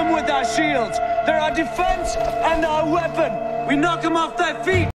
them with our shields. They're our defense and our weapon. We knock them off their feet.